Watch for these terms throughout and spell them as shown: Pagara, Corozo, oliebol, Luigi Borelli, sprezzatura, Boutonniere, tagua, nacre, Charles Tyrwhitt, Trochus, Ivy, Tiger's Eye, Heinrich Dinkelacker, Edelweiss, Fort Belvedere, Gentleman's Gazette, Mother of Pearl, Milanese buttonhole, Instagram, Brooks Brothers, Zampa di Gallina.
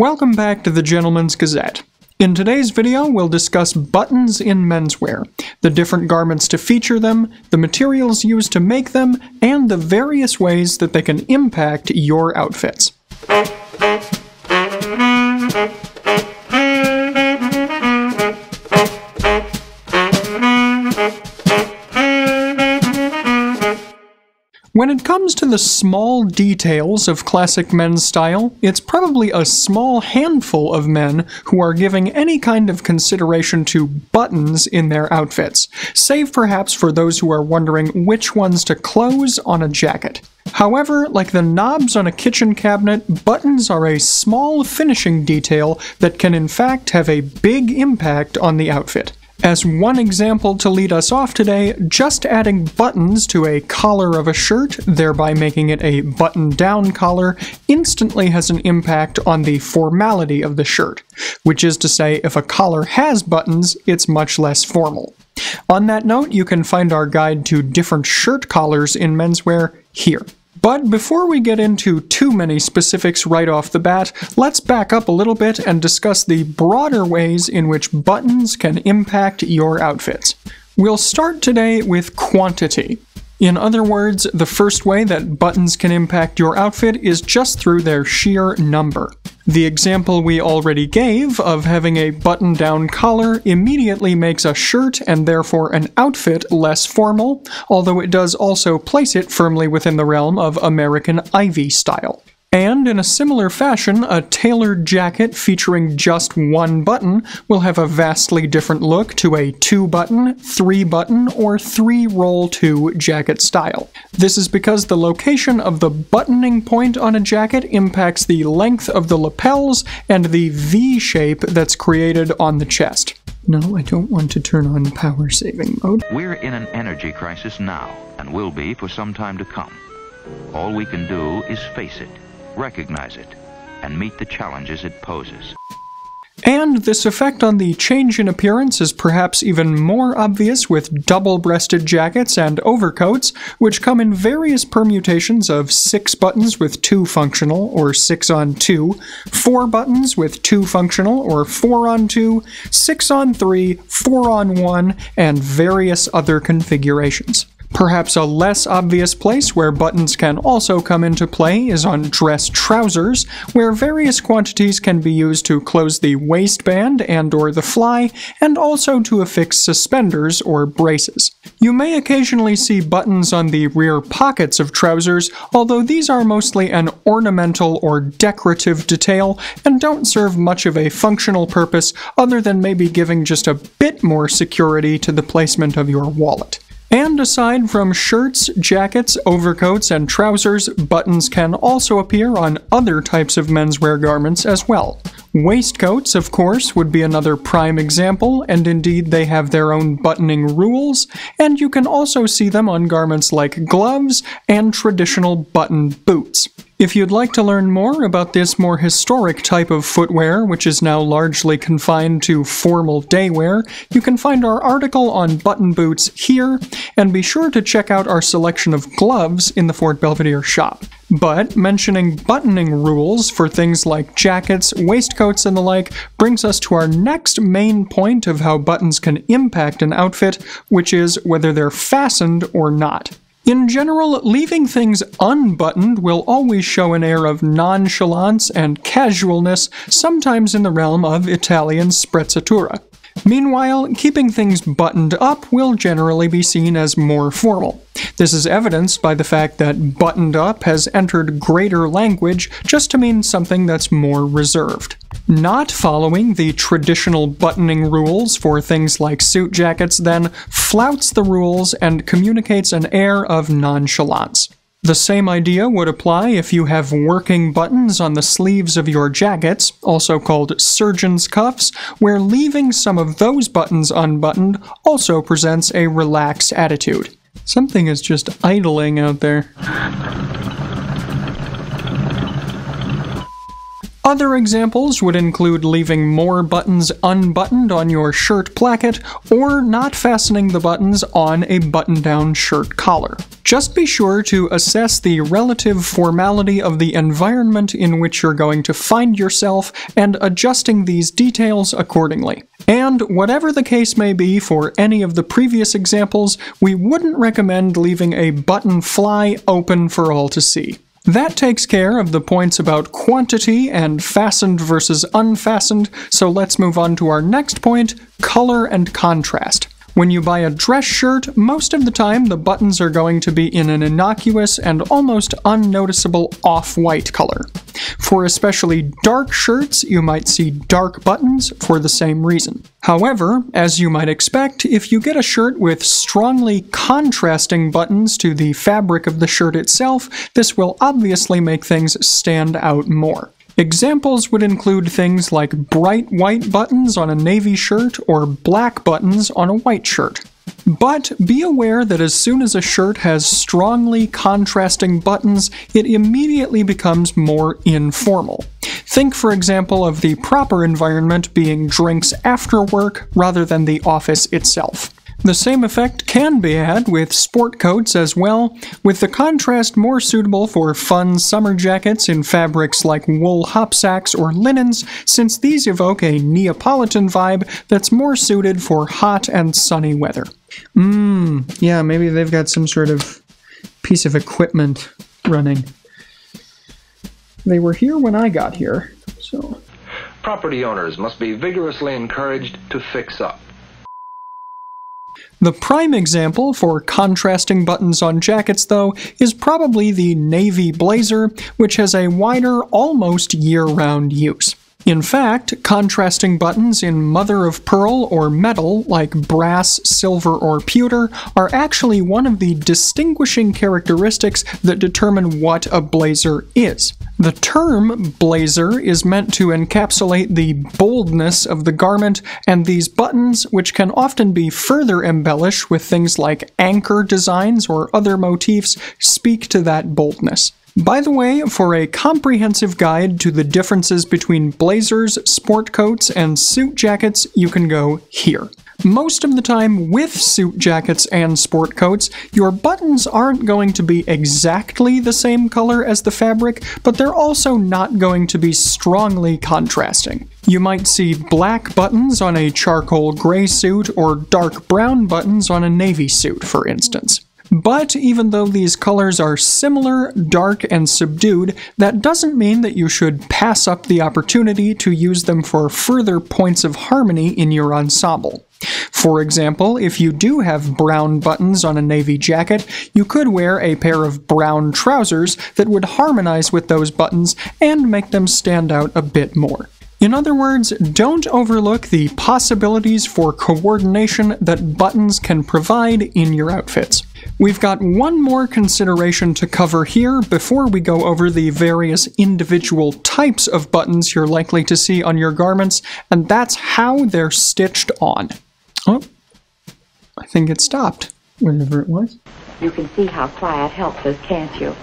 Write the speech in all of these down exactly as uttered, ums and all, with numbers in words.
Welcome back to the Gentleman's Gazette. In today's video, we'll discuss buttons in menswear, the different garments to feature them, the materials used to make them, and the various ways that they can impact your outfits. When it comes to the small details of classic men's style, it's probably a small handful of men who are giving any kind of consideration to buttons in their outfits, save perhaps for those who are wondering which ones to close on a jacket. However, like the knobs on a kitchen cabinet, buttons are a small finishing detail that can in fact have a big impact on the outfit. As one example to lead us off today, just adding buttons to a collar of a shirt, thereby making it a button-down collar, instantly has an impact on the formality of the shirt, which is to say, if a collar has buttons, it's much less formal. On that note, you can find our guide to different shirt collars in menswear here. But before we get into too many specifics right off the bat, let's back up a little bit and discuss the broader ways in which buttons can impact your outfits. We'll start today with quantity. In other words, the first way that buttons can impact your outfit is just through their sheer number. The example we already gave of having a button-down collar immediately makes a shirt and therefore an outfit less formal, although it does also place it firmly within the realm of American Ivy style. And in a similar fashion, a tailored jacket featuring just one button will have a vastly different look to a two-button, three-button, or three-roll-two jacket style. This is because the location of the buttoning point on a jacket impacts the length of the lapels and the V shape that's created on the chest. No, I don't want to turn on power saving mode. We're in an energy crisis now, and will be for some time to come. All we can do is face it, recognize it, and meet the challenges it poses. And this effect on the change in appearance is perhaps even more obvious with double-breasted jackets and overcoats, which come in various permutations of six buttons with two functional, or six on two, four buttons with two functional, or four on two, six on three, four on one, and various other configurations. Perhaps a less obvious place where buttons can also come into play is on dress trousers, where various quantities can be used to close the waistband and/or the fly, and also to affix suspenders or braces. You may occasionally see buttons on the rear pockets of trousers, although these are mostly an ornamental or decorative detail and don't serve much of a functional purpose other than maybe giving just a bit more security to the placement of your wallet. And aside from shirts, jackets, overcoats, and trousers, buttons can also appear on other types of menswear garments as well. Waistcoats, of course, would be another prime example, and indeed they have their own buttoning rules, and you can also see them on garments like gloves and traditional buttoned boots. If you'd like to learn more about this more historic type of footwear, which is now largely confined to formal daywear, you can find our article on button boots here, and be sure to check out our selection of gloves in the Fort Belvedere shop. But mentioning buttoning rules for things like jackets, waistcoats, and the like brings us to our next main point of how buttons can impact an outfit, which is whether they're fastened or not. In general, leaving things unbuttoned will always show an air of nonchalance and casualness, sometimes in the realm of Italian sprezzatura. Meanwhile, keeping things buttoned up will generally be seen as more formal. This is evidenced by the fact that buttoned up has entered greater language just to mean something that's more reserved. Not following the traditional buttoning rules for things like suit jackets then flouts the rules and communicates an air of nonchalance. The same idea would apply if you have working buttons on the sleeves of your jackets, also called surgeon's cuffs, where leaving some of those buttons unbuttoned also presents a relaxed attitude. Something is just idling out there. Other examples would include leaving more buttons unbuttoned on your shirt placket or not fastening the buttons on a button-down shirt collar. Just be sure to assess the relative formality of the environment in which you're going to find yourself and adjusting these details accordingly. And whatever the case may be for any of the previous examples, we wouldn't recommend leaving a button fly open for all to see. That takes care of the points about quantity and fastened versus unfastened, so let's move on to our next point, color and contrast. When you buy a dress shirt, most of the time the buttons are going to be in an innocuous and almost unnoticeable off-white color. For especially dark shirts, you might see dark buttons for the same reason. However, as you might expect, if you get a shirt with strongly contrasting buttons to the fabric of the shirt itself, this will obviously make things stand out more. Examples would include things like bright white buttons on a navy shirt or black buttons on a white shirt. But be aware that as soon as a shirt has strongly contrasting buttons, it immediately becomes more informal. Think, for example, of the proper environment being drinks after work rather than the office itself. The same effect can be had with sport coats as well, with the contrast more suitable for fun summer jackets in fabrics like wool hopsacks or linens, since these evoke a Neapolitan vibe that's more suited for hot and sunny weather. Mmm, yeah, maybe they've got some sort of piece of equipment running. They were here when I got here, so... Property owners must be vigorously encouraged to fix up. The prime example for contrasting buttons on jackets, though, is probably the navy blazer, which has a wider, almost year-round use. In fact, contrasting buttons in mother of pearl or metal, like brass, silver, or pewter, are actually one of the distinguishing characteristics that determine what a blazer is. The term blazer is meant to encapsulate the boldness of the garment, and these buttons, which can often be further embellished with things like anchor designs or other motifs, speak to that boldness. By the way, for a comprehensive guide to the differences between blazers, sport coats, and suit jackets, you can go here. Most of the time with suit jackets and sport coats, your buttons aren't going to be exactly the same color as the fabric, but they're also not going to be strongly contrasting. You might see black buttons on a charcoal gray suit or dark brown buttons on a navy suit, for instance. But even though these colors are similar, dark, and subdued, that doesn't mean that you should pass up the opportunity to use them for further points of harmony in your ensemble. For example, if you do have brown buttons on a navy jacket, you could wear a pair of brown trousers that would harmonize with those buttons and make them stand out a bit more. In other words, don't overlook the possibilities for coordination that buttons can provide in your outfits. We've got one more consideration to cover here before we go over the various individual types of buttons you're likely to see on your garments, and that's how they're stitched on. Oh, I think it stopped, whenever it was. You can see how quiet helps us, can't you?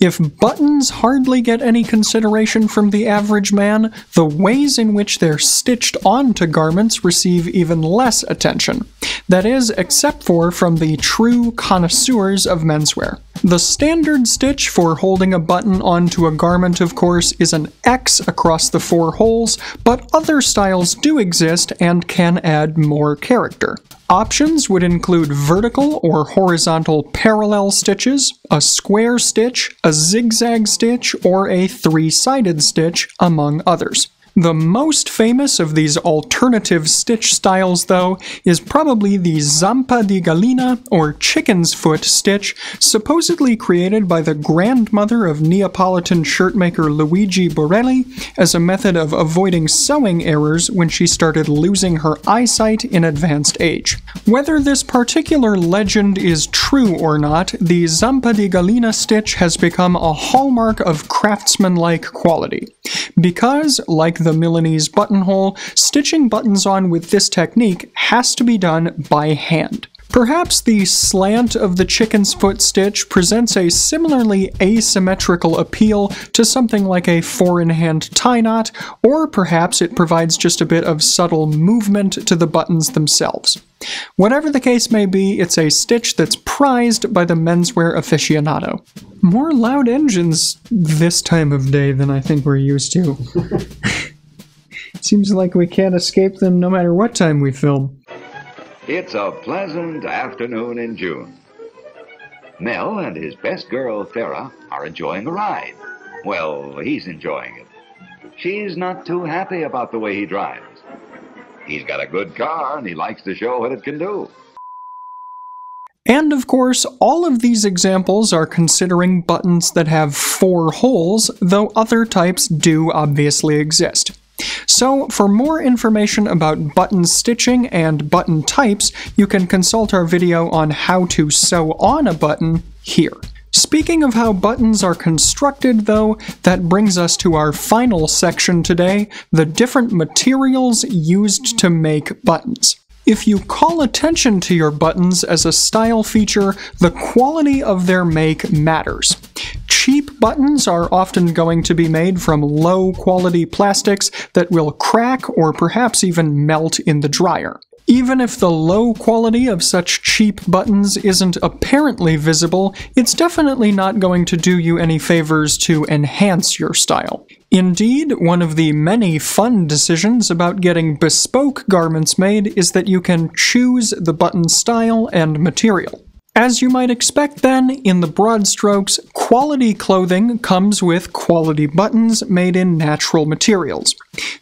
If buttons hardly get any consideration from the average man, the ways in which they're stitched onto garments receive even less attention. That is, except for from the true connoisseurs of menswear. The standard stitch for holding a button onto a garment, of course, is an X across the four holes, but other styles do exist and can add more character. Options would include vertical or horizontal parallel stitches, a square stitch, a zigzag stitch, or a three-sided stitch, among others. The most famous of these alternative stitch styles, though, is probably the Zampa di Gallina, or chicken's foot stitch, supposedly created by the grandmother of Neapolitan shirtmaker Luigi Borelli as a method of avoiding sewing errors when she started losing her eyesight in advanced age. Whether this particular legend is true or not, the Zampa di Gallina stitch has become a hallmark of craftsmanlike quality. Because, like the Milanese buttonhole, stitching buttons on with this technique has to be done by hand. Perhaps the slant of the chicken's foot stitch presents a similarly asymmetrical appeal to something like a four-in-hand tie knot, or perhaps it provides just a bit of subtle movement to the buttons themselves. Whatever the case may be, it's a stitch that's prized by the menswear aficionado. More loud engines this time of day than I think we're used to. Seems like we can't escape them no matter what time we film. It's a pleasant afternoon in June. Mel and his best girl, Thera, are enjoying a ride. Well, he's enjoying it. She's not too happy about the way he drives. He's got a good car, and he likes to show what it can do. And of course, all of these examples are considering buttons that have four holes, though other types do obviously exist. So, for more information about button stitching and button types, you can consult our video on how to sew on a button here. Speaking of how buttons are constructed, though, that brings us to our final section today, the different materials used to make buttons. If you call attention to your buttons as a style feature, the quality of their make matters. Cheap buttons are often going to be made from low-quality plastics that will crack or perhaps even melt in the dryer. Even if the low quality of such cheap buttons isn't apparently visible, it's definitely not going to do you any favors to enhance your style. Indeed, one of the many fun decisions about getting bespoke garments made is that you can choose the button style and material. As you might expect then, in the broad strokes, quality clothing comes with quality buttons made in natural materials.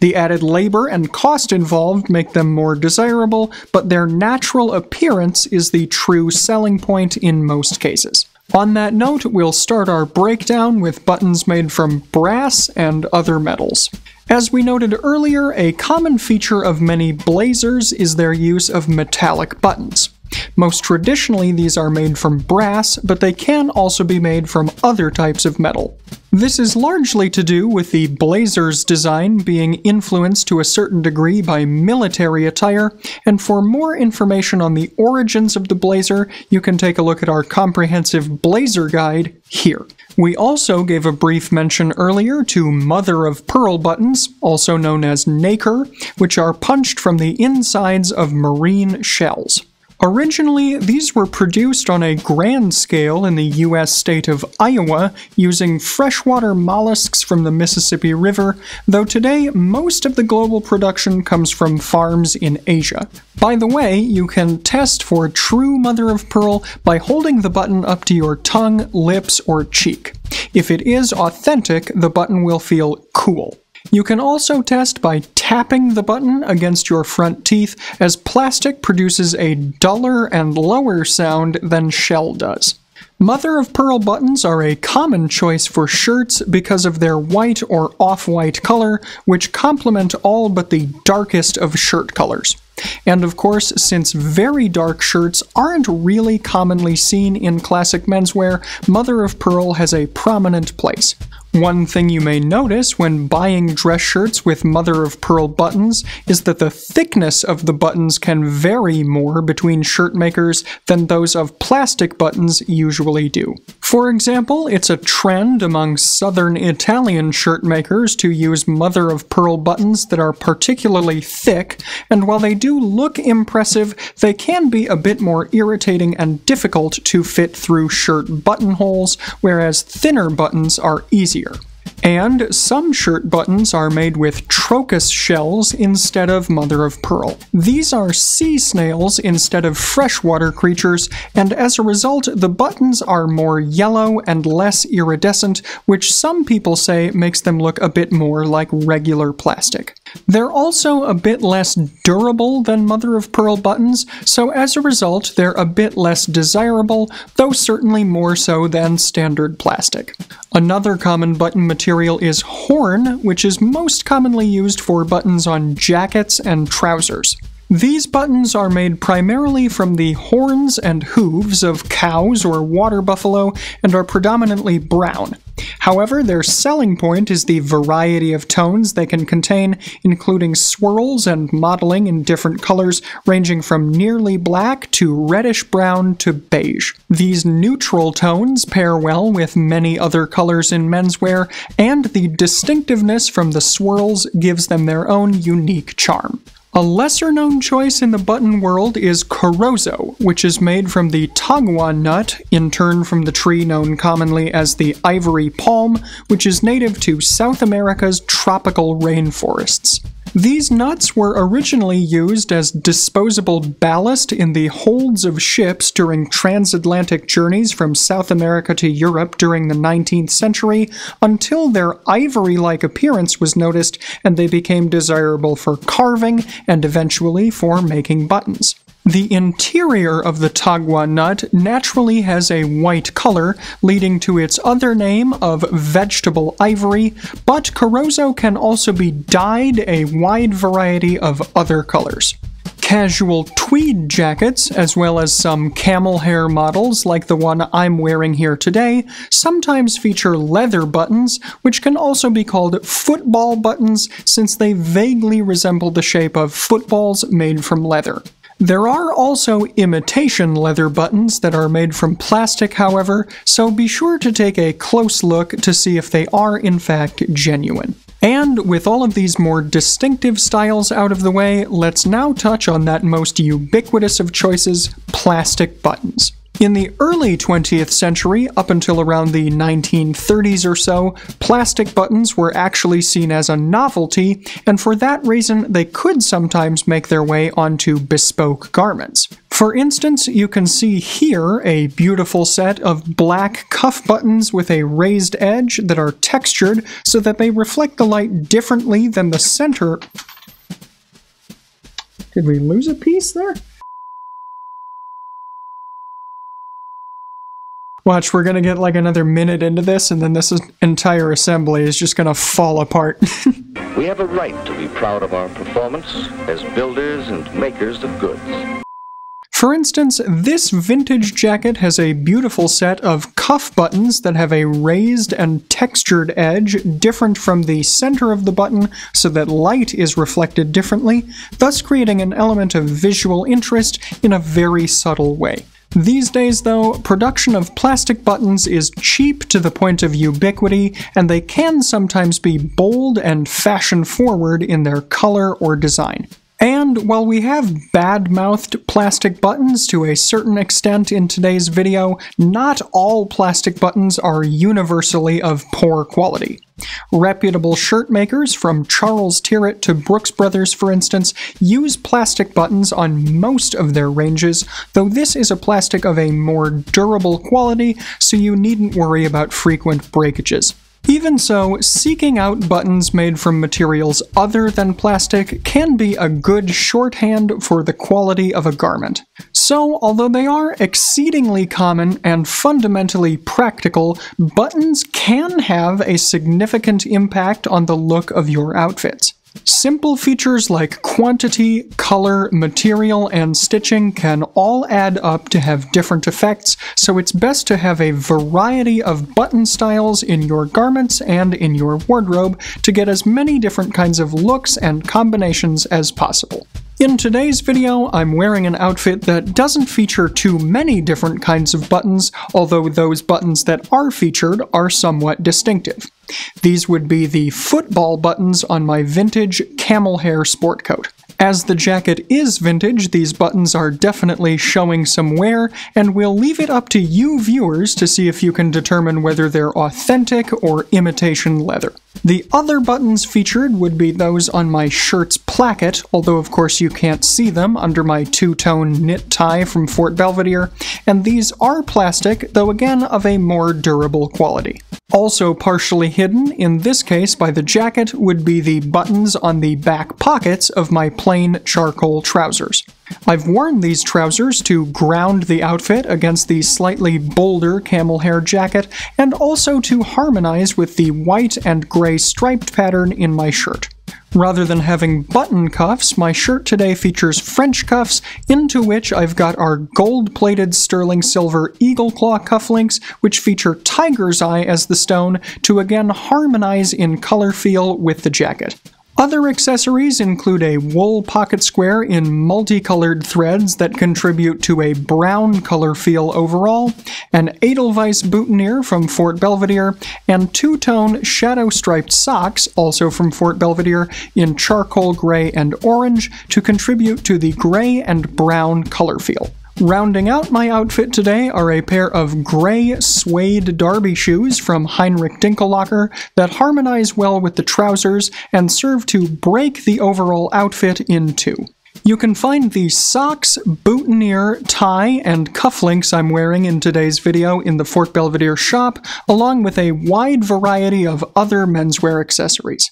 The added labor and cost involved make them more desirable, but their natural appearance is the true selling point in most cases. On that note, we'll start our breakdown with buttons made from brass and other metals. As we noted earlier, a common feature of many blazers is their use of metallic buttons. Most traditionally, these are made from brass, but they can also be made from other types of metal. This is largely to do with the blazer's design being influenced to a certain degree by military attire, and for more information on the origins of the blazer, you can take a look at our comprehensive blazer guide here. We also gave a brief mention earlier to Mother of Pearl buttons, also known as nacre, which are punched from the insides of marine shells. Originally, these were produced on a grand scale in the U S state of Iowa, using freshwater mollusks from the Mississippi River, though today most of the global production comes from farms in Asia. By the way, you can test for true mother of pearl by holding the button up to your tongue, lips, or cheek. If it is authentic, the button will feel cool. You can also test by tapping the button against your front teeth, as plastic produces a duller and lower sound than shell does. Mother of pearl buttons are a common choice for shirts because of their white or off-white color, which complement all but the darkest of shirt colors. And of course, since very dark shirts aren't really commonly seen in classic menswear, Mother of Pearl has a prominent place. One thing you may notice when buying dress shirts with Mother of Pearl buttons is that the thickness of the buttons can vary more between shirt makers than those of plastic buttons usually do. For example, it's a trend among southern Italian shirt makers to use Mother of Pearl buttons that are particularly thick, and while they do do look impressive, they can be a bit more irritating and difficult to fit through shirt buttonholes, whereas thinner buttons are easier. And some shirt buttons are made with Trochus shells instead of mother of pearl. These are sea snails instead of freshwater creatures, and as a result, the buttons are more yellow and less iridescent, which some people say makes them look a bit more like regular plastic. They're also a bit less durable than mother of pearl buttons, so as a result, they're a bit less desirable, though certainly more so than standard plastic. Another common button material is horn, which is most commonly used for buttons on jackets and trousers. These buttons are made primarily from the horns and hooves of cows or water buffalo and are predominantly brown. However, their selling point is the variety of tones they can contain, including swirls and mottling in different colors ranging from nearly black to reddish-brown to beige. These neutral tones pair well with many other colors in menswear, and the distinctiveness from the swirls gives them their own unique charm. A lesser-known choice in the button world is Corozo, which is made from the tagua nut, in turn from the tree known commonly as the ivory palm, which is native to South America's tropical rainforests. These nuts were originally used as disposable ballast in the holds of ships during transatlantic journeys from South America to Europe during the nineteenth century, until their ivory-like appearance was noticed and they became desirable for carving and eventually for making buttons. The interior of the tagua nut naturally has a white color, leading to its other name of vegetable ivory, but Corozo can also be dyed a wide variety of other colors. Casual tweed jackets, as well as some camel hair models like the one I'm wearing here today, sometimes feature leather buttons, which can also be called football buttons since they vaguely resemble the shape of footballs made from leather. There are also imitation leather buttons that are made from plastic, however, so be sure to take a close look to see if they are in fact genuine. And with all of these more distinctive styles out of the way, let's now touch on that most ubiquitous of choices, plastic buttons. In the early twentieth century, up until around the nineteen thirties or so, plastic buttons were actually seen as a novelty, and for that reason they could sometimes make their way onto bespoke garments. For instance, you can see here a beautiful set of black cuff buttons with a raised edge that are textured so that they reflect the light differently than the center. Did we lose a piece there? Watch, we're gonna get like another minute into this, and then this entire assembly is just gonna fall apart. We have a right to be proud of our performance as builders and makers of goods. For instance, this vintage jacket has a beautiful set of cuff buttons that have a raised and textured edge different from the center of the button so that light is reflected differently, thus creating an element of visual interest in a very subtle way. These days, though, production of plastic buttons is cheap to the point of ubiquity, and they can sometimes be bold and fashion-forward in their color or design. And while we have bad-mouthed plastic buttons to a certain extent in today's video, not all plastic buttons are universally of poor quality. Reputable shirt makers, from Charles Tyrwhitt to Brooks Brothers, for instance, use plastic buttons on most of their ranges, though this is a plastic of a more durable quality, so you needn't worry about frequent breakages. Even so, seeking out buttons made from materials other than plastic can be a good shorthand for the quality of a garment. So, although they are exceedingly common and fundamentally practical, buttons can have a significant impact on the look of your outfits. Simple features like quantity, color, material, and stitching can all add up to have different effects, so it's best to have a variety of button styles in your garments and in your wardrobe to get as many different kinds of looks and combinations as possible. In today's video, I'm wearing an outfit that doesn't feature too many different kinds of buttons, although those buttons that are featured are somewhat distinctive. These would be the football buttons on my vintage camel hair sport coat. As the jacket is vintage, these buttons are definitely showing some wear, and we'll leave it up to you viewers to see if you can determine whether they're authentic or imitation leather. The other buttons featured would be those on my shirt's placket, although of course you can't see them under my two-tone knit tie from Fort Belvedere, and these are plastic, though again of a more durable quality. Also partially hidden, in this case by the jacket, would be the buttons on the back pockets of my plain charcoal trousers. I've worn these trousers to ground the outfit against the slightly bolder camel hair jacket, and also to harmonize with the white and gray striped pattern in my shirt. Rather than having button cuffs, my shirt today features French cuffs, into which I've got our gold-plated sterling silver eagle claw cufflinks, which feature tiger's eye as the stone, to again harmonize in color feel with the jacket. Other accessories include a wool pocket square in multicolored threads that contribute to a brown color feel overall, an Edelweiss boutonniere from Fort Belvedere, and two-tone shadow-striped socks, also from Fort Belvedere, in charcoal gray and orange to contribute to the gray and brown color feel. Rounding out my outfit today are a pair of gray suede derby shoes from Heinrich Dinkelacker that harmonize well with the trousers and serve to break the overall outfit in two. You can find the socks, boutonniere, tie, and cufflinks I'm wearing in today's video in the Fort Belvedere shop, along with a wide variety of other menswear accessories.